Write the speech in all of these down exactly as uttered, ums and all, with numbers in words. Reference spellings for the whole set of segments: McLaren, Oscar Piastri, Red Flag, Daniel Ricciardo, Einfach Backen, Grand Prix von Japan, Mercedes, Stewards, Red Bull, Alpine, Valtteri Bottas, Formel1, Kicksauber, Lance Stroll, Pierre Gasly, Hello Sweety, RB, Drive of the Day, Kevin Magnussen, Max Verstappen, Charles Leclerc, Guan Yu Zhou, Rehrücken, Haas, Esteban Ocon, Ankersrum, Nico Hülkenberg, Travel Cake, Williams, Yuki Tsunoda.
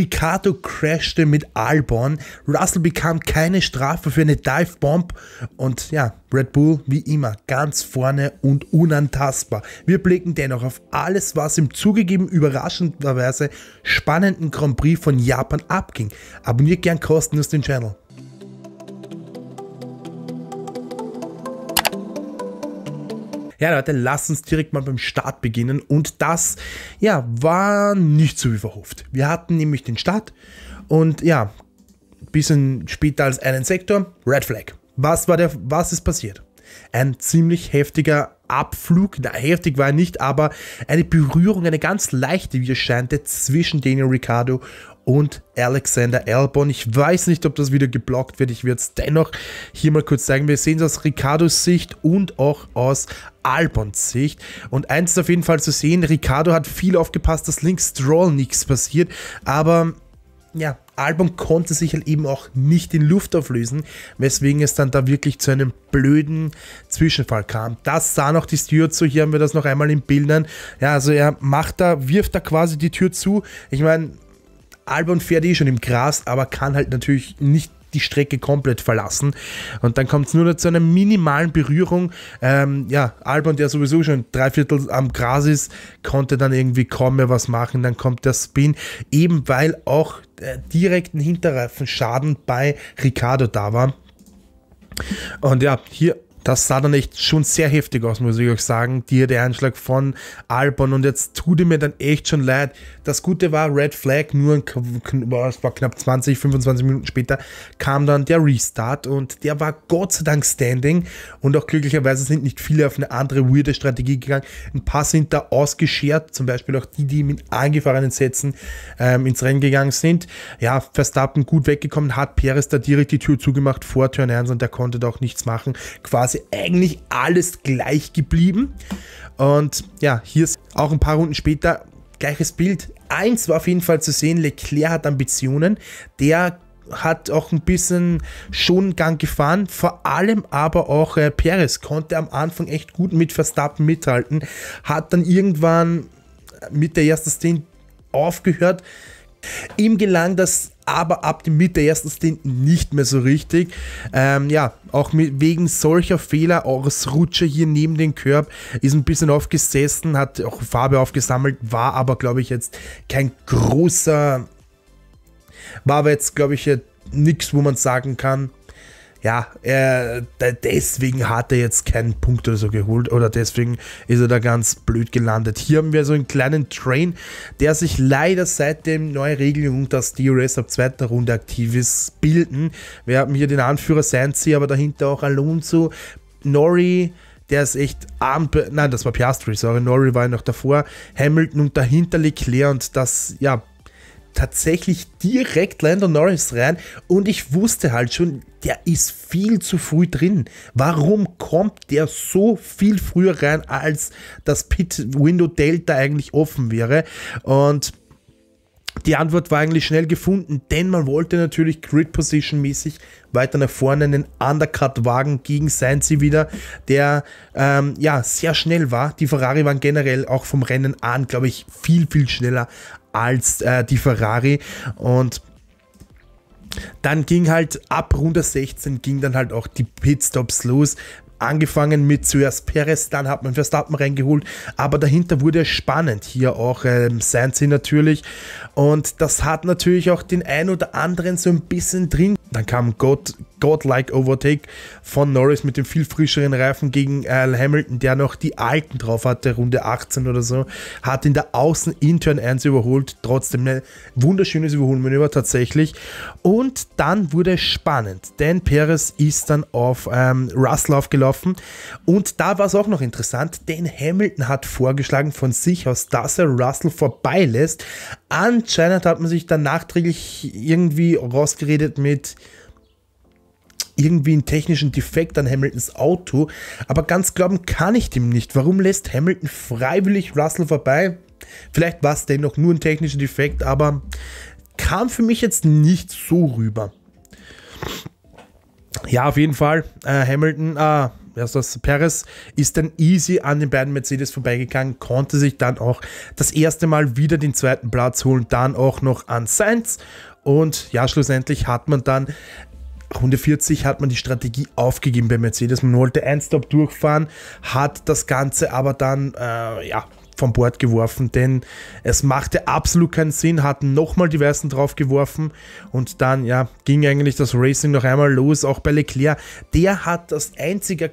Ricciardo crashte mit Albon, Russell bekam keine Strafe für eine Dive-Bomb und ja, Red Bull wie immer ganz vorne und unantastbar. Wir blicken dennoch auf alles, was im zugegeben überraschenderweise spannenden Grand Prix von Japan abging. Abonniert gern kostenlos den Channel. Ja Leute, lasst uns direkt mal beim Start beginnen und das, ja, war nicht so wie verhofft. Wir hatten nämlich den Start und ja, ein bisschen später als einen Sektor, Red Flag. Was war der, was ist passiert? Ein ziemlich heftiger Abflug, na, heftig war er nicht, aber eine Berührung, eine ganz leichte, wie es scheint, zwischen Daniel Ricciardo und Alexander Albon. Ich weiß nicht, ob das wieder geblockt wird. Ich werde es dennoch hier mal kurz zeigen. Wir sehen es aus Ricciardos Sicht und auch aus Albons Sicht. Und eins ist auf jeden Fall zu sehen, Ricciardo hat viel aufgepasst, dass links Stroll nichts passiert. Aber ja, Albon konnte sich halt eben auch nicht in Luft auflösen, weswegen es dann da wirklich zu einem blöden Zwischenfall kam. Das sah noch die Stewards so, hier haben wir das noch einmal in Bildern. Ja, also er macht da, wirft da quasi die Tür zu. Ich meine, Albon fährt eh schon im Gras, aber kann halt natürlich nicht die Strecke komplett verlassen. Und dann kommt es nur noch zu einer minimalen Berührung. Ähm, ja, Albon, der sowieso schon dreiviertel am Gras ist, konnte dann irgendwie kaum mehr was machen. Dann kommt der Spin, eben weil auch äh, direkten Hinterreifenschaden bei Ricciardo da war. Und ja, hier, das sah dann echt schon sehr heftig aus, muss ich euch sagen, dir der Einschlag von Albon, und jetzt tut mir dann echt schon leid. Das Gute war, Red Flag, nur ein, es war knapp zwanzig, fünfundzwanzig Minuten später kam dann der Restart und der war Gott sei Dank Standing und auch glücklicherweise sind nicht viele auf eine andere weirde Strategie gegangen. Ein paar sind da ausgeschert, zum Beispiel auch die, die mit angefahrenen Sätzen ähm, ins Rennen gegangen sind. Ja, Verstappen gut weggekommen, hat Perez da direkt die Tür zugemacht vor Turn eins und der konnte da auch nichts machen, quasi eigentlich alles gleich geblieben. Und ja, hier ist auch ein paar Runden später gleiches Bild. Eins war auf jeden Fall zu sehen, Leclerc hat Ambitionen, der hat auch ein bisschen schon Gang gefahren, vor allem aber auch äh, Perez konnte am Anfang echt gut mit Verstappen mithalten, hat dann irgendwann mit der ersten Stint aufgehört. Ihm gelang das aber ab der Mitte erstens den nicht mehr so richtig. Ähm, ja, auch mit, wegen solcher Fehler, aus Rutsche hier neben den Körb, ist ein bisschen aufgesessen, hat auch Farbe aufgesammelt, war aber, glaube ich, jetzt kein großer, war aber jetzt, glaube ich, nichts, wo man sagen kann, ja, äh, deswegen hat er jetzt keinen Punkt oder so geholt oder deswegen ist er da ganz blöd gelandet. Hier haben wir so einen kleinen Train, der sich leider seit der neuen Regelung, dass D R S ab zweiter Runde aktiv ist, bilden. Wir haben hier den Anführer Sainz, aber dahinter auch Alonso, Norris, der ist echt arm, nein, das war Piastri, sorry, Norris war noch davor, Hamilton und dahinter Leclerc und das, ja, tatsächlich direkt Lando Norris rein und ich wusste halt schon, der ist viel zu früh drin. Warum kommt der so viel früher rein, als das Pit-Window-Delta eigentlich offen wäre? Und die Antwort war eigentlich schnell gefunden, denn man wollte natürlich Grid-Position-mäßig weiter nach vorne einen Undercut-Wagen gegen Sainz wieder, der ähm, ja sehr schnell war. Die Ferrari waren generell auch vom Rennen an, glaube ich, viel, viel schneller als äh, die Ferrari und dann ging halt ab Runde sechzehn ging dann halt auch die Pitstops los. Angefangen mit zuerst Perez, dann hat man Verstappen reingeholt, aber dahinter wurde es spannend. Hier auch ähm, Sainz natürlich und das hat natürlich auch den ein oder anderen so ein bisschen drin. Dann kam God, Godlike Overtake von Norris mit dem viel frischeren Reifen gegen äh, Hamilton, der noch die alten drauf hatte, Runde achtzehn oder so, hat in der Außen in Turn eins überholt, trotzdem ein wunderschönes Überholmanöver tatsächlich und dann wurde es spannend, denn Perez ist dann auf ähm, Russell aufgelaufen. Und da war es auch noch interessant, denn Hamilton hat vorgeschlagen von sich aus, dass er Russell vorbeilässt. Anscheinend hat man sich dann nachträglich irgendwie rausgeredet mit irgendwie einen technischen Defekt an Hamiltons Auto. Aber ganz glauben kann ich dem nicht. Warum lässt Hamilton freiwillig Russell vorbei? Vielleicht war es dennoch nur ein technischer Defekt, aber kam für mich jetzt nicht so rüber. Ja, auf jeden Fall. Äh, Hamilton, äh, Also Perez ist dann easy an den beiden Mercedes vorbeigegangen, konnte sich dann auch das erste Mal wieder den zweiten Platz holen, dann auch noch an Sainz. Und ja, schlussendlich hat man dann Runde vierzig hat man die Strategie aufgegeben bei Mercedes. Man wollte ein Stop durchfahren, hat das Ganze aber dann, äh, ja, vom Bord geworfen, denn es machte absolut keinen Sinn, hatten nochmal die Weißen drauf geworfen und dann ja, ging eigentlich das Racing noch einmal los, auch bei Leclerc. Der hat das einzige,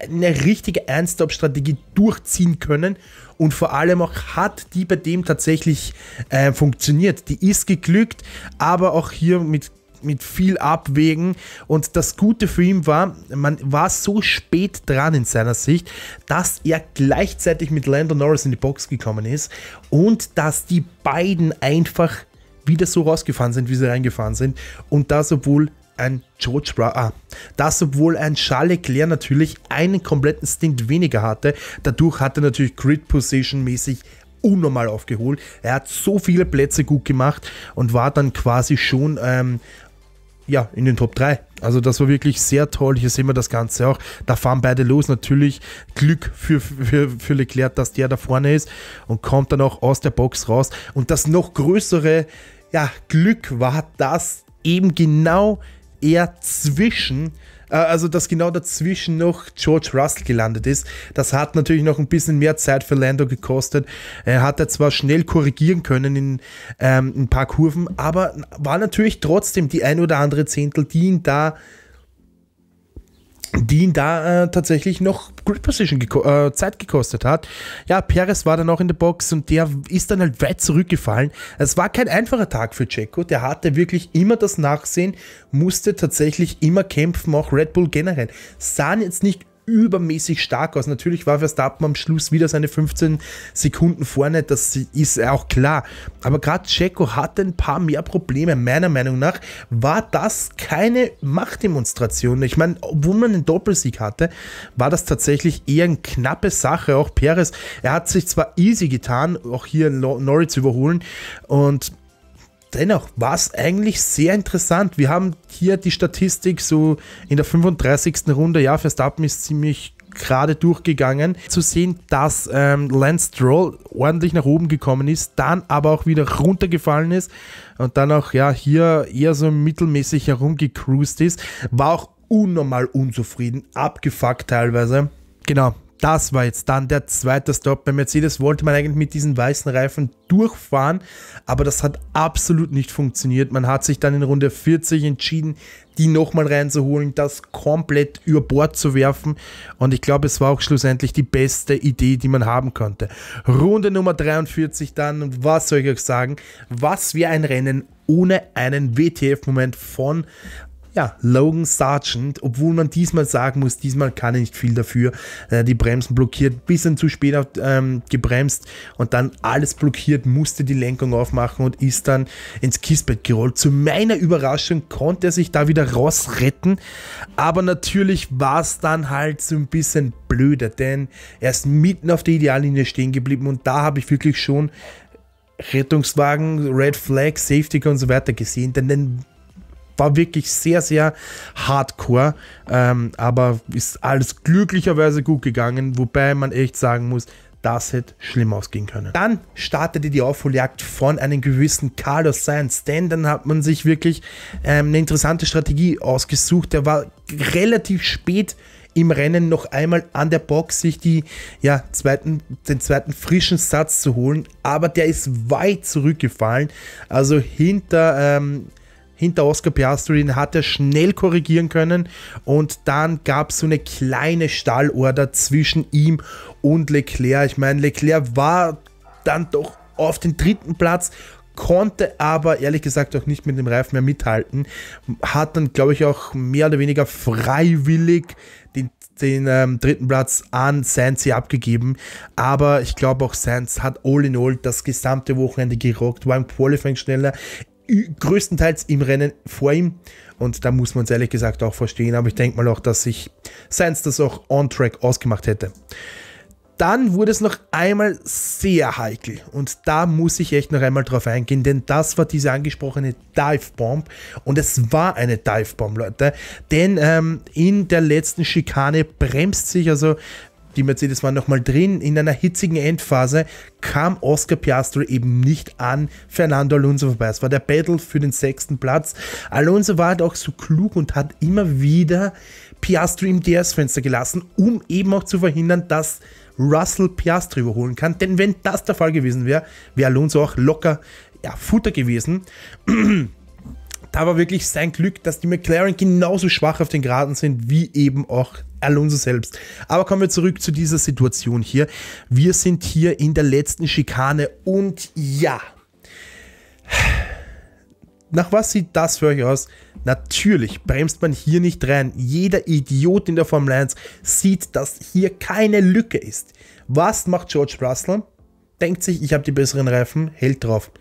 eine richtige Ein-Stop-Strategie durchziehen können und vor allem auch hat die bei dem tatsächlich äh, funktioniert. Die ist geglückt, aber auch hier mit mit viel Abwägen, und das Gute für ihn war, man war so spät dran in seiner Sicht, dass er gleichzeitig mit Lando Norris in die Box gekommen ist und dass die beiden einfach wieder so rausgefahren sind, wie sie reingefahren sind, und das obwohl ein George Russell, das obwohl ein Charles Leclerc natürlich einen kompletten Stint weniger hatte. Dadurch hatte natürlich Grid Position mäßig unnormal aufgeholt. Er hat so viele Plätze gut gemacht und war dann quasi schon ähm, ja, in den Top drei. Also das war wirklich sehr toll. Hier sehen wir das Ganze auch. Da fahren beide los. Natürlich Glück für, für, für Leclerc, dass der da vorne ist und kommt dann auch aus der Box raus. Und das noch größere ja, Glück war, dass eben genau er zwischen... Also, dass genau dazwischen noch George Russell gelandet ist. Das hat natürlich noch ein bisschen mehr Zeit für Lando gekostet. Er hat er zwar schnell korrigieren können in ähm, ein paar Kurven, aber war natürlich trotzdem die ein oder andere Zehntel, die ihn da, die ihn da äh, tatsächlich noch Grid Position geko äh, Zeit gekostet hat. Ja, Perez war dann auch in der Box und der ist dann halt weit zurückgefallen. Es war kein einfacher Tag für Checo, der hatte wirklich immer das Nachsehen, musste tatsächlich immer kämpfen, auch Red Bull generell. Sahen jetzt nicht übermäßig stark aus. Natürlich war Verstappen am Schluss wieder seine fünfzehn Sekunden vorne, das ist auch klar. Aber gerade Checo hatte ein paar mehr Probleme. Meiner Meinung nach war das keine Machtdemonstration. Ich meine, obwohl man einen Doppelsieg hatte, war das tatsächlich eher eine knappe Sache. Auch Perez, er hat sich zwar easy getan, auch hier Norris zu überholen, und dennoch war es eigentlich sehr interessant. Wir haben hier die Statistik so in der fünfunddreißigsten Runde, ja, Verstappen ist ziemlich gerade durchgegangen, zu sehen, dass ähm, Lance Stroll ordentlich nach oben gekommen ist, dann aber auch wieder runtergefallen ist und dann auch ja hier eher so mittelmäßig herumgecruised ist, war auch unnormal unzufrieden, abgefuckt teilweise. Genau. Das war jetzt dann der zweite Stop. Bei Mercedes wollte man eigentlich mit diesen weißen Reifen durchfahren, aber das hat absolut nicht funktioniert. Man hat sich dann in Runde vierzig entschieden, die nochmal reinzuholen, das komplett über Bord zu werfen, und ich glaube, es war auch schlussendlich die beste Idee, die man haben konnte. Runde Nummer dreiundvierzig dann, und was soll ich euch sagen, was wäre ein Rennen ohne einen W T F-Moment von ja, Logan Sargent, obwohl man diesmal sagen muss, diesmal kann er nicht viel dafür. Die Bremsen blockiert, bisschen zu spät ähm, gebremst und dann alles blockiert, musste die Lenkung aufmachen und ist dann ins Kiesbett gerollt. Zu meiner Überraschung konnte er sich da wieder rausretten, aber natürlich war es dann halt so ein bisschen blöder, denn er ist mitten auf der Ideallinie stehen geblieben, und da habe ich wirklich schon Rettungswagen, Red Flag, Safety und so weiter gesehen, denn den war wirklich sehr, sehr hardcore, ähm, aber ist alles glücklicherweise gut gegangen, wobei man echt sagen muss, das hätte schlimm ausgehen können. Dann startete die Aufholjagd von einem gewissen Carlos Sainz, denn dann hat man sich wirklich ähm, eine interessante Strategie ausgesucht. Der war relativ spät im Rennen noch einmal an der Box, sich die, ja, zweiten, den zweiten frischen Satz zu holen, aber der ist weit zurückgefallen, also hinter... Ähm, Hinter Oscar Piastri, den hat er schnell korrigieren können, und dann gab es so eine kleine Stallorder zwischen ihm und Leclerc. Ich meine, Leclerc war dann doch auf den dritten Platz, konnte aber ehrlich gesagt auch nicht mit dem Reifen mehr mithalten, hat dann glaube ich auch mehr oder weniger freiwillig den, den ähm, dritten Platz an Sainz hier abgegeben, aber ich glaube auch Sainz hat all in all das gesamte Wochenende gerockt, war im Qualifying schneller, größtenteils im Rennen vor ihm, und da muss man es ehrlich gesagt auch verstehen, aber ich denke mal auch, dass sich Sainz das auch on track ausgemacht hätte. dann wurde es noch einmal sehr heikel und da muss ich echt noch einmal drauf eingehen, denn das war diese angesprochene Dive-Bomb und es war eine Dive-Bomb, Leute, denn ähm, in der letzten Schikane bremst sich, also die Mercedes waren nochmal drin, in einer hitzigen Endphase kam Oscar Piastri eben nicht an Fernando Alonso vorbei. Es war der Battle für den sechsten Platz. Alonso war halt auch so klug und hat immer wieder Piastri im D R S-Fenster gelassen, um eben auch zu verhindern, dass Russell Piastri überholen kann. Denn wenn das der Fall gewesen wäre, wäre Alonso auch locker ja, Futter gewesen. Da war wirklich sein Glück, dass die McLaren genauso schwach auf den Geraden sind, wie eben auch Alonso selbst. Aber kommen wir zurück zu dieser Situation hier. Wir sind hier in der letzten Schikane und ja, nach was sieht das für euch aus? Natürlich bremst man hier nicht rein. Jeder Idiot in der Formel eins sieht, dass hier keine Lücke ist. Was macht George Russell? Denkt sich, ich habe die besseren Reifen, hält drauf.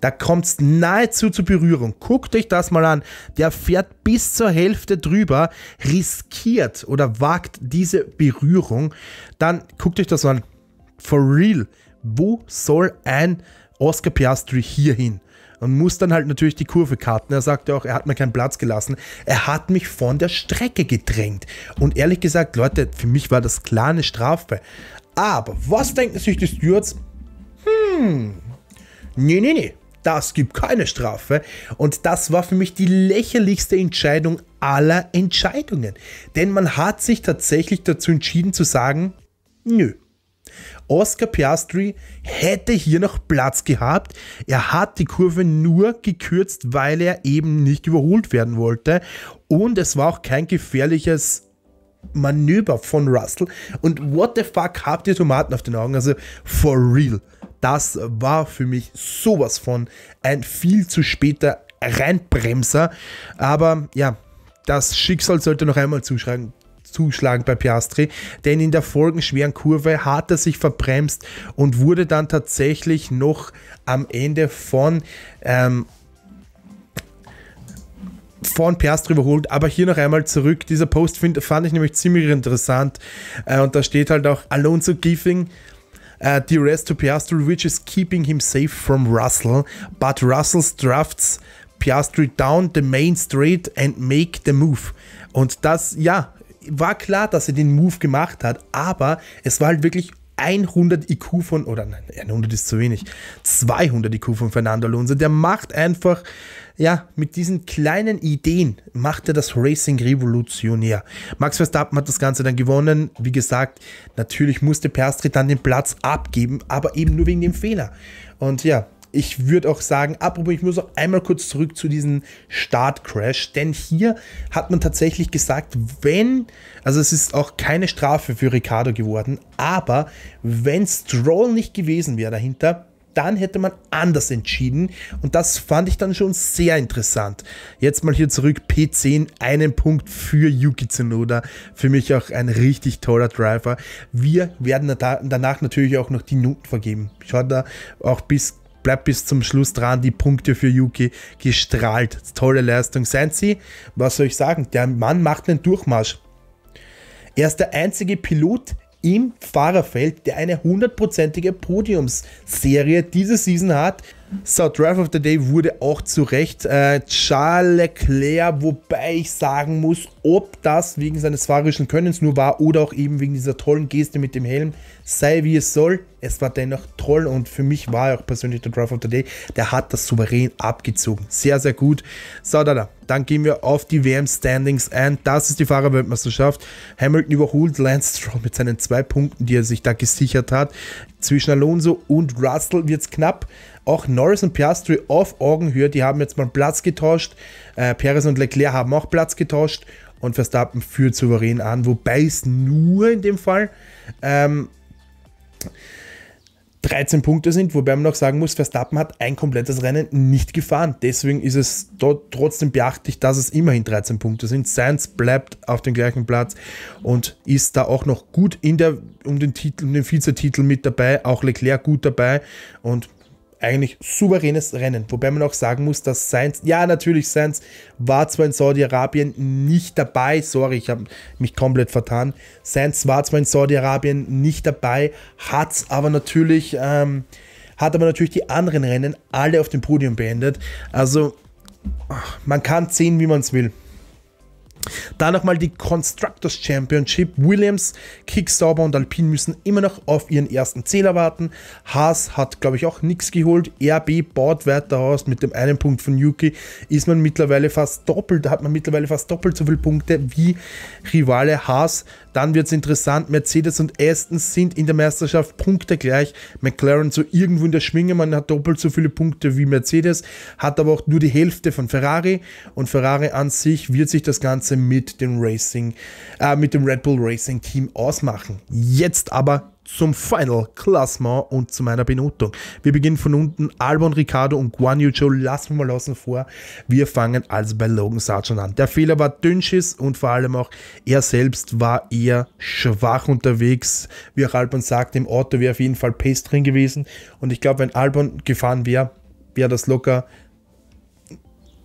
Da kommt es nahezu zur Berührung. Guckt euch das mal an. Der fährt bis zur Hälfte drüber, riskiert oder wagt diese Berührung. Dann guckt euch das an. For real. Wo soll ein Oscar Piastri hier hin? Und muss dann halt natürlich die Kurve karten. Er sagte auch, er hat mir keinen Platz gelassen. Er hat mich von der Strecke gedrängt. Und ehrlich gesagt, Leute, für mich war das klar eine Strafe. Aber was denken sich die Stewards? Hm, nee, nee, nee, das gibt keine Strafe. Und das war für mich die lächerlichste Entscheidung aller Entscheidungen. Denn man hat sich tatsächlich dazu entschieden zu sagen, nö. Oscar Piastri hätte hier noch Platz gehabt. Er hat die Kurve nur gekürzt, weil er eben nicht überholt werden wollte. Und es war auch kein gefährliches Manöver von Russell. Und what the fuck, habt ihr Tomaten auf den Augen? Also for real. Das war für mich sowas von ein viel zu später Reinbremser. Aber ja, das Schicksal sollte noch einmal zuschlagen, zuschlagen bei Piastri. Denn in der folgenschweren Kurve hat er sich verbremst und wurde dann tatsächlich noch am Ende von ähm, von Piastri überholt, aber hier noch einmal zurück. Dieser Post find, fand ich nämlich ziemlich interessant äh, und da steht halt auch Alonso giving uh, D R S to Piastri, which is keeping him safe from Russell, but Russell drafts Piastri down the main straight and make the move. Und das, ja, war klar, dass er den Move gemacht hat, aber es war halt wirklich hundert I Q von, oder nein, hundert ist zu wenig, zweihundert I Q von Fernando Alonso, der macht einfach, ja, mit diesen kleinen Ideen macht er das Racing revolutionär. Max Verstappen hat das Ganze dann gewonnen, wie gesagt, natürlich musste Piastri dann den Platz abgeben, aber eben nur wegen dem Fehler. Und ja, ich würde auch sagen, apropos, ich muss auch einmal kurz zurück zu diesem Startcrash, denn hier hat man tatsächlich gesagt, wenn, also es ist auch keine Strafe für Ricciardo geworden, aber wenn Stroll nicht gewesen wäre dahinter, dann hätte man anders entschieden und das fand ich dann schon sehr interessant. Jetzt mal hier zurück, P zehn, einen Punkt für Yuki Tsunoda, für mich auch ein richtig toller Driver. Wir werden danach natürlich auch noch die Noten vergeben. Schaut da auch bis bleibt bis zum Schluss dran, die Punkte für Yuki gestrahlt. Tolle Leistung. Seien Sie, was soll ich sagen, der Mann macht einen Durchmarsch. Er ist der einzige Pilot im Fahrerfeld, der eine hundertprozentige Podiumsserie diese Season hat. So, Drive of the Day wurde auch zu Recht äh, Charles Leclerc, wobei ich sagen muss, ob das wegen seines fahrerischen Könnens nur war oder auch eben wegen dieser tollen Geste mit dem Helm, sei wie es soll, es war dennoch toll und für mich war er auch persönlich der Drive of the Day, der hat das souverän abgezogen, sehr, sehr gut. So, da, da, dann gehen wir auf die W M Standings ein, das ist die Fahrerweltmeisterschaft, Hamilton überholt Lance Stroll mit seinen zwei Punkten, die er sich da gesichert hat, zwischen Alonso und Russell wird es knapp. Auch Norris und Piastri auf Augenhöhe, die haben jetzt mal Platz getauscht. Äh, Perez und Leclerc haben auch Platz getauscht. Und Verstappen führt souverän an, wobei es nur in dem Fall ähm, dreizehn Punkte sind, wobei man noch sagen muss, Verstappen hat ein komplettes Rennen nicht gefahren. Deswegen ist es dort trotzdem beachtlich, dass es immerhin dreizehn Punkte sind. Sainz bleibt auf dem gleichen Platz und ist da auch noch gut in der, um den Titel, um den Vizetitel mit dabei. Auch Leclerc gut dabei und eigentlich souveränes Rennen. Wobei man auch sagen muss, dass Sainz, ja natürlich, Sainz war zwar in Saudi-Arabien nicht dabei, sorry, ich habe mich komplett vertan, Sainz war zwar in Saudi-Arabien nicht dabei, hat aber natürlich, ähm, hat aber natürlich die anderen Rennen alle auf dem Podium beendet. Also man kann sehen, wie man es will. Dann nochmal die Constructors Championship. Williams, Kicksauber und Alpine müssen immer noch auf ihren ersten Zähler warten. Haas hat, glaube ich, auch nichts geholt. R B baut weiter aus. Mit dem einen Punkt von Yuki ist man mittlerweile fast doppelt, hat man mittlerweile fast doppelt so viele Punkte wie Rivale Haas. Dann wird es interessant. Mercedes und Aston sind in der Meisterschaft punktegleich. McLaren so irgendwo in der Schwinge. Man hat doppelt so viele Punkte wie Mercedes, hat aber auch nur die Hälfte von Ferrari. Und Ferrari an sich wird sich das Ganze mit dem Racing, äh, mit dem Red Bull Racing Team ausmachen. Jetzt aber zum Final-Klassement und zu meiner Benotung. Wir beginnen von unten. Albon, Ricciardo und Guan Yu Zhou lassen wir mal außen vor. Wir fangen also bei Logan Sargent an. Der Fehler war Dünnschiss und vor allem auch er selbst war eher schwach unterwegs. Wie auch Albon sagt, im Auto wäre auf jeden Fall Pace drin gewesen. Und ich glaube, wenn Albon gefahren wäre, wäre das locker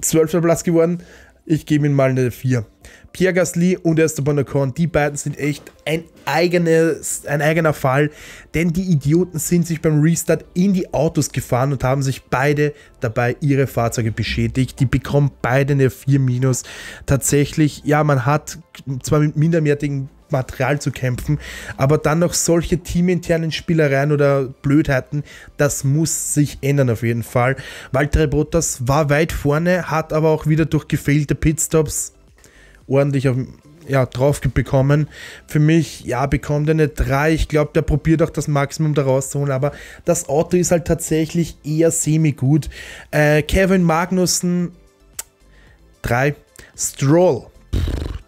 zwölfter Platz geworden. Ich gebe ihm mal eine vier. Pierre Gasly und Esteban Ocon, die beiden sind echt ein, eigenes, ein eigener Fall, denn die Idioten sind sich beim Restart in die Autos gefahren und haben sich beide dabei ihre Fahrzeuge beschädigt. Die bekommen beide eine vier minus. Tatsächlich, ja, man hat zwar mit minderwertigen Material zu kämpfen, aber dann noch solche teaminternen Spielereien oder Blödheiten, das muss sich ändern auf jeden Fall. Valtteri Bottas war weit vorne, hat aber auch wieder durch gefehlte Pitstops ordentlich auf, ja, drauf bekommen. Für mich, ja, bekommt er eine drei. Ich glaube, der probiert auch das Maximum da rauszuholen, aber das Auto ist halt tatsächlich eher semi-gut. Äh, Kevin Magnussen, drei. Stroll,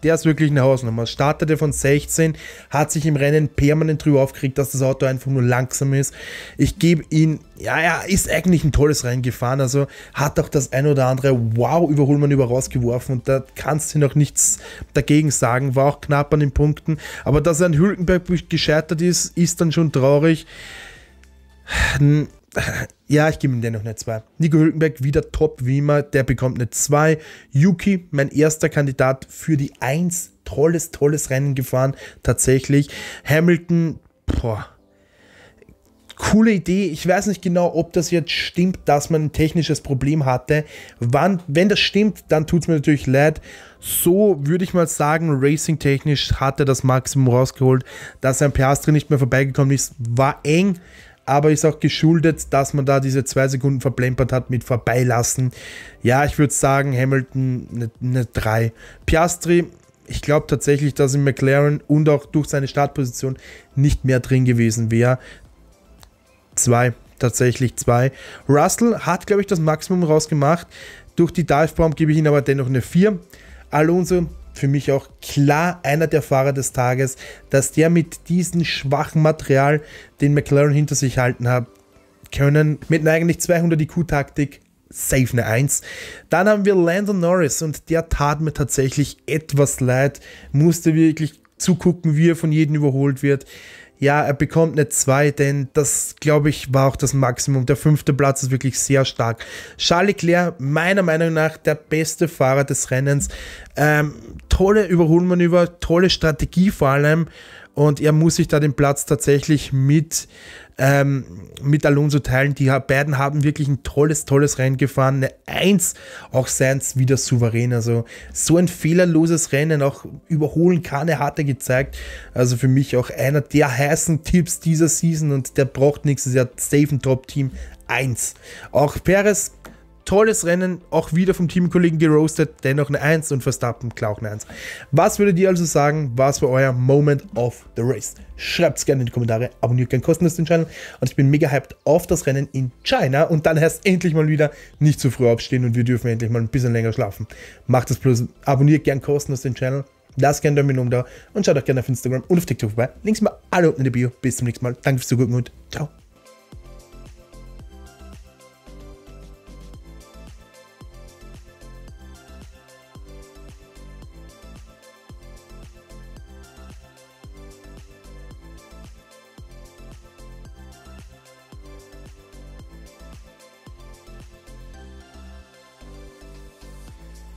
der ist wirklich eine Hausnummer. Startete von sechzehn, hat sich im Rennen permanent drüber aufgeregt, dass das Auto einfach nur langsam ist. Ich gebe ihn, ja, er ist eigentlich ein tolles Rennen gefahren, also hat auch das ein oder andere Wow-Überholmanöver rausgeworfen und da kannst du noch nichts dagegen sagen, war auch knapp an den Punkten. Aber dass er an Hülkenberg gescheitert ist, ist dann schon traurig. Ja, ich gebe ihm dennoch eine zwei. Nico Hülkenberg, wieder top wie immer, der bekommt eine zwei. Yuki, mein erster Kandidat für die eins. Tolles, tolles Rennen gefahren, tatsächlich. Hamilton, boah. Coole Idee. Ich weiß nicht genau, ob das jetzt stimmt, dass man ein technisches Problem hatte. Wann, wenn das stimmt, dann tut es mir natürlich leid. So würde ich mal sagen, racing-technisch hat er das Maximum rausgeholt. Dass ein Piastri nicht mehr vorbeigekommen ist, war eng. Aber ist auch geschuldet, dass man da diese zwei Sekunden verplempert hat mit Vorbeilassen. Ja, ich würde sagen, Hamilton eine drei. Piastri, ich glaube tatsächlich, dass im McLaren und auch durch seine Startposition nicht mehr drin gewesen wäre. zwei, tatsächlich zwei. Russell hat, glaube ich, das Maximum rausgemacht. Durch die Dive-Bomb gebe ich ihm aber dennoch eine vier. Alonso, für mich auch klar einer der Fahrer des Tages, dass der mit diesem schwachen Material den McLaren hinter sich halten hat können, mit einer eigentlich zweihundert I Q-Taktik, safe eine eins. Dann haben wir Lando Norris und der tat mir tatsächlich etwas leid, musste wirklich zugucken, wie er von jedem überholt wird. Ja, er bekommt eine zwei, denn das, glaube ich, war auch das Maximum. Der fünfte Platz ist wirklich sehr stark. Charles Leclerc, meiner Meinung nach, der beste Fahrer des Rennens. Ähm, tolle Überholmanöver, tolle Strategie vor allem. Und er muss sich da den Platz tatsächlich mit, ähm, mit Alonso teilen. Die beiden haben wirklich ein tolles, tolles Rennen gefahren. Eine eins, auch Sainz wieder souverän. Also so ein fehlerloses Rennen, auch überholen kann, er hat er gezeigt. Also für mich auch einer der heißen Tipps dieser Season und der braucht nächstes Jahr safe ein Top-Team. eins. Auch Perez, tolles Rennen, auch wieder vom Teamkollegen geroastet, dennoch eine eins und Verstappen klar auch eine eins. Was würdet ihr also sagen, was war euer Moment of the Race? Schreibt es gerne in die Kommentare, abonniert gerne kostenlos den Channel und ich bin mega hyped auf das Rennen in China und dann heißt endlich mal wieder nicht zu früh aufstehen und wir dürfen endlich mal ein bisschen länger schlafen. Macht es bloß, abonniert gerne kostenlos den Channel, lasst gerne einen Daumen oben da und schaut auch gerne auf Instagram und auf TikTok vorbei. Links mal alle unten in der Bio. Bis zum nächsten Mal, danke fürs Zugucken und ciao.